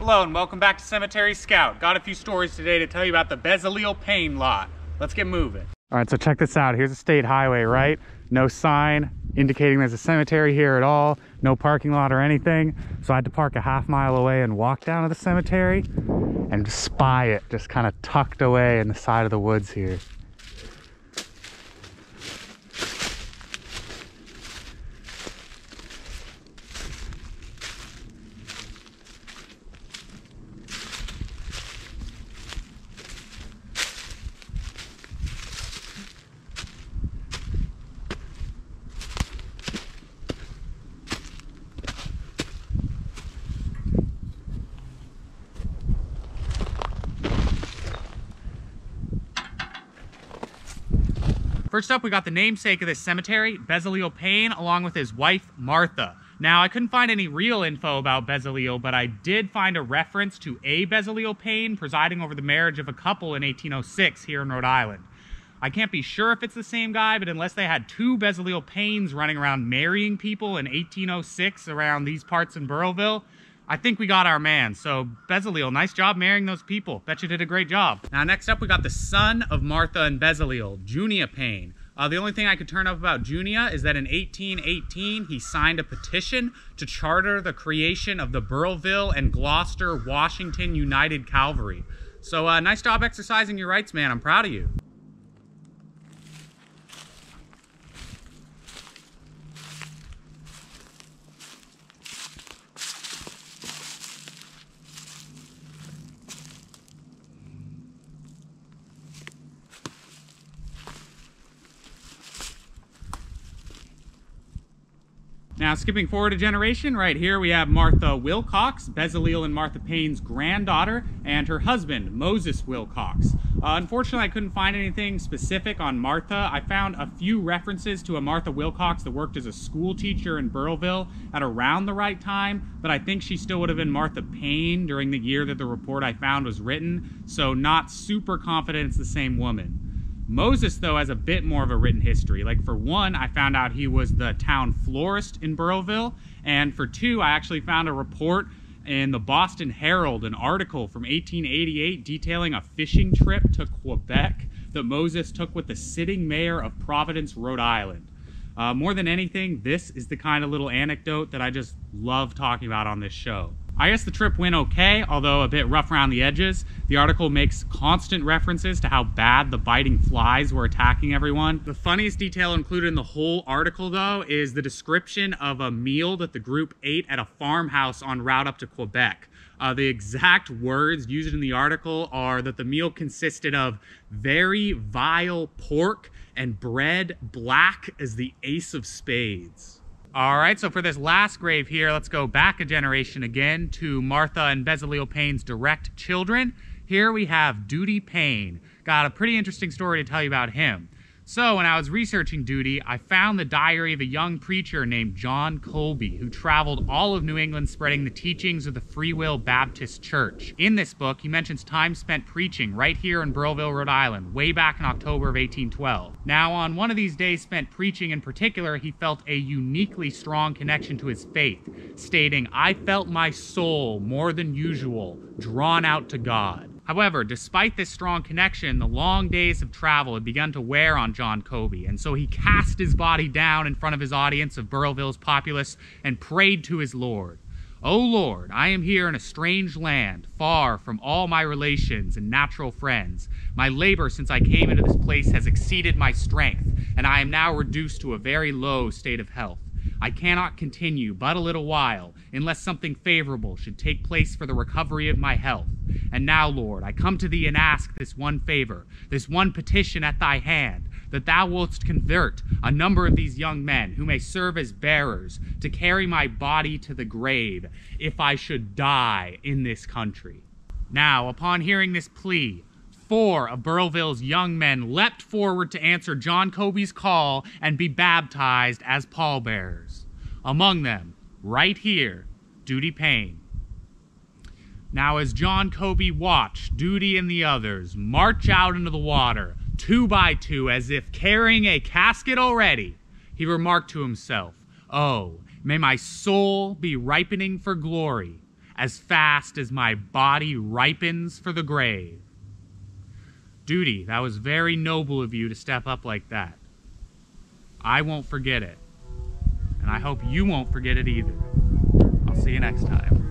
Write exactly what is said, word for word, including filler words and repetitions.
Hello and welcome back to Cemetery Scout. Got a few stories today to tell you about the Bezaleel Paine lot. Let's get moving. All right, so check this out. Here's a state highway, right? No sign indicating there's a cemetery here at all. No parking lot or anything. So I had to park a half mile away and walk down to the cemetery and spy it, just kind of tucked away in the side of the woods here. First up, we got the namesake of this cemetery, Bezaleel Paine, along with his wife, Martha. Now, I couldn't find any real info about Bezaleel, but I did find a reference to a Bezaleel Paine presiding over the marriage of a couple in eighteen oh six here in Rhode Island. I can't be sure if it's the same guy, but unless they had two Bezaleel Paines running around marrying people in eighteen oh six around these parts in Burrillville, I think we got our man. So Bezaleel, nice job marrying those people. Bet you did a great job. Now next up, we got the son of Martha and Bezaleel, Junia Paine. Uh, the only thing I could turn up about Junia is that in eighteen eighteen, he signed a petition to charter the creation of the Burrillville and Gloucester, Washington United Cavalry. So uh, nice job exercising your rights, man. I'm proud of you. Now, skipping forward a generation, right here we have Martha Wilcox, Bezaleel and Martha Paine's granddaughter, and her husband, Moses Wilcox. Uh, unfortunately, I couldn't find anything specific on Martha. I found a few references to a Martha Wilcox that worked as a school teacher in Burrillville at around the right time, but I think she still would have been Martha Paine during the year that the report I found was written, so not super confident it's the same woman. Moses, though, has a bit more of a written history. Like, for one, I found out he was the town florist in Burrillville. And for two, I actually found a report in the Boston Herald, an article from eighteen eighty-eight detailing a fishing trip to Quebec that Moses took with the sitting mayor of Providence, Rhode Island. Uh, more than anything, this is the kind of little anecdote that I just love talking about on this show. I guess the trip went okay, although a bit rough around the edges. The article makes constant references to how bad the biting flies were attacking everyone. The funniest detail included in the whole article, though, is the description of a meal that the group ate at a farmhouse en route up to Quebec. Uh, the exact words used in the article are that the meal consisted of very vile pork and bread black as the ace of spades. All right, so for this last grave here, let's go back a generation again to Martha and Bezaleel Paine's direct children. Here we have Duty Paine. Got a pretty interesting story to tell you about him. So when I was researching Duty, I found the diary of a young preacher named John Colby, who traveled all of New England spreading the teachings of the Free Will Baptist Church. In this book, he mentions time spent preaching right here in Burrillville, Rhode Island, way back in October of eighteen twelve. Now, on one of these days spent preaching in particular, he felt a uniquely strong connection to his faith, stating, "I felt my soul more than usual, drawn out to God." However, despite this strong connection, the long days of travel had begun to wear on John Colby, and so he cast his body down in front of his audience of Burrillville's populace and prayed to his Lord. "O Lord, I am here in a strange land, far from all my relations and natural friends. My labor since I came into this place has exceeded my strength, and I am now reduced to a very low state of health. I cannot continue but a little while, unless something favorable should take place for the recovery of my health. And now, Lord, I come to thee and ask this one favor, this one petition at thy hand, that thou wouldst convert a number of these young men who may serve as bearers to carry my body to the grave if I should die in this country." Now, upon hearing this plea, four of Burrillville's young men leapt forward to answer John Colby's call and be baptized as pallbearers. Among them, right here, Duty Paine. Now, as John Colby watched Duty and the others march out into the water, two by two, as if carrying a casket already, he remarked to himself, "Oh, may my soul be ripening for glory, as fast as my body ripens for the grave. Duty, that was very noble of you to step up like that. I won't forget it. And I hope you won't forget it either. I'll see you next time.